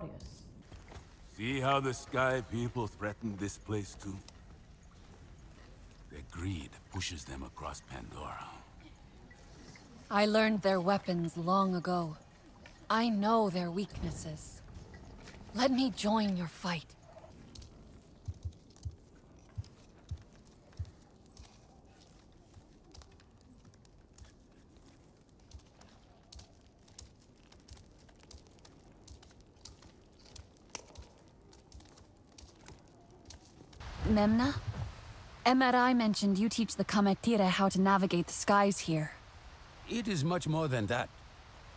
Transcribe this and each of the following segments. victorious. See how the Sky People threaten this place too? Their greed pushes them across Pandora. I learned their weapons long ago. I know their weaknesses. Let me join your fight. Memna? Emerai mentioned you teach the Kametira how to navigate the skies here. It is much more than that.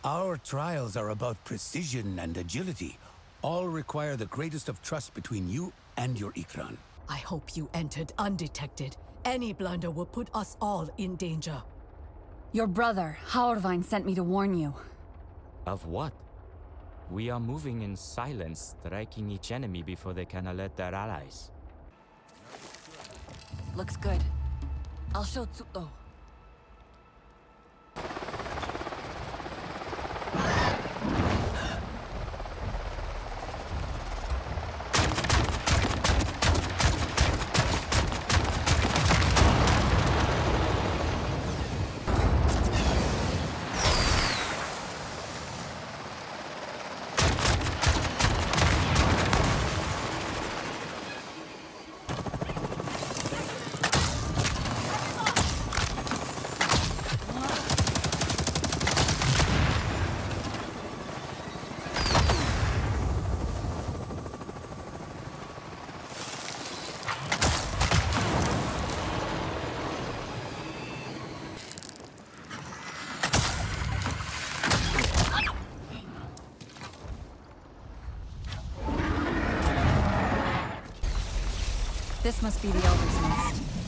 Our trials are about precision and agility. All require the greatest of trust between you and your Ikran. I hope you entered undetected. Any blunder will put us all in danger. Your brother, Haorvain, sent me to warn you. Of what? We are moving in silence, striking each enemy before they can alert their allies. Looks good. I'll show Tsu'o. This must be the Elder's Nest.